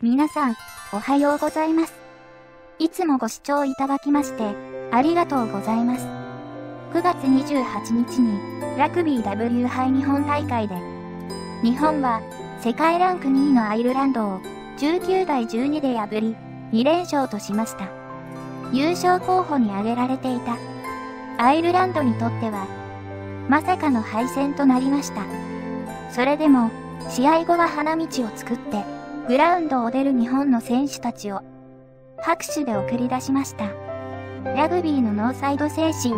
皆さん、おはようございます。いつもご視聴いただきまして、ありがとうございます。9月28日に、ラグビー W 杯日本大会で、日本は、世界ランク2位のアイルランドを、19対12で破り、2連勝としました。優勝候補に挙げられていた、アイルランドにとっては、まさかの敗戦となりました。それでも、試合後は花道を作って、グラウンドを出る日本の選手たちを拍手で送り出しました。ラグビーのノーサイド精神を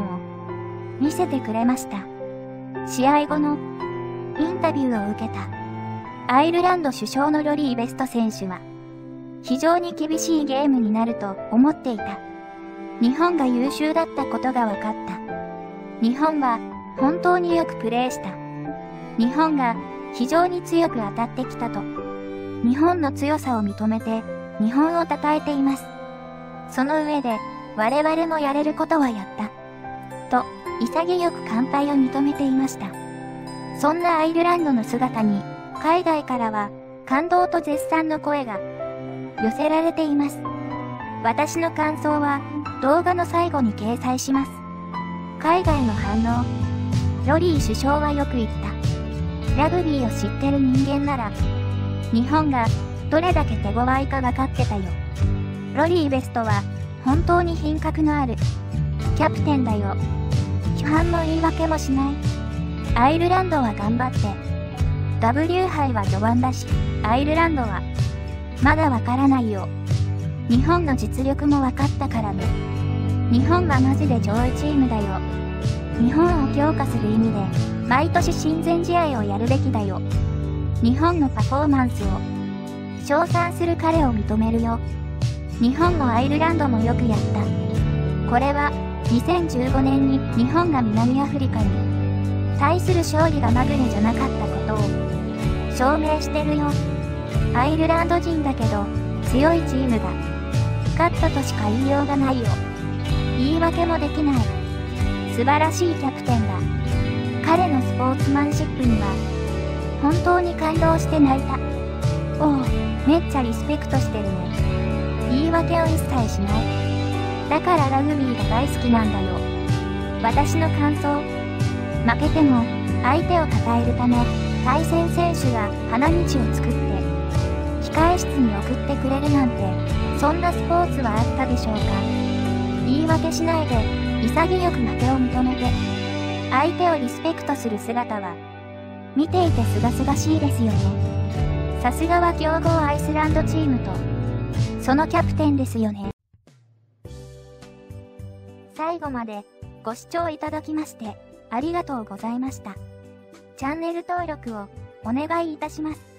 見せてくれました。試合後のインタビューを受けたアイルランド主将のロリー・ベスト選手は非常に厳しいゲームになると思っていた。日本が優秀だったことが分かった。日本は本当によくプレーした。日本が非常に強く当たってきたと。日本の強さを認めて、日本を称えています。その上で、我々もやれることはやった。と、潔く完敗を認めていました。そんなアイルランドの姿に、海外からは、感動と絶賛の声が、寄せられています。私の感想は、動画の最後に掲載します。海外の反応。ロリー首相はよく言った。ラグビーを知ってる人間なら、日本がどれだけ手強いか分かってたよ。ロリー・ベストは本当に品格のあるキャプテンだよ。批判も言い訳もしない。アイルランドは頑張って。W 杯は序盤だし、アイルランドはまだ分からないよ。日本の実力も分かったからね。日本はマジで上位チームだよ。日本を強化する意味で毎年親善試合をやるべきだよ。日本のパフォーマンスを称賛する彼を認めるよ。日本もアイルランドもよくやった。これは2015年に日本が南アフリカに対する勝利がまぐれじゃなかったことを証明してるよ。アイルランド人だけど強いチームが勝ったとしか言いようがないよ。言い訳もできない。素晴らしいキャプテンだ。彼のスポーツマンシップには本当に感動して泣いた。おお、めっちゃリスペクトしてるね。言い訳を一切しない。だからラグビーが大好きなんだよ。私の感想。負けても相手を称えるため、対戦選手が花道を作って、控え室に送ってくれるなんて、そんなスポーツはあったでしょうか。言い訳しないで、潔く負けを認めて、相手をリスペクトする姿は、見ていてすがすがしいですよね。さすがは強豪アイスランドチームと、そのキャプテンですよね。最後までご視聴いただきまして、ありがとうございました。チャンネル登録をお願いいたします。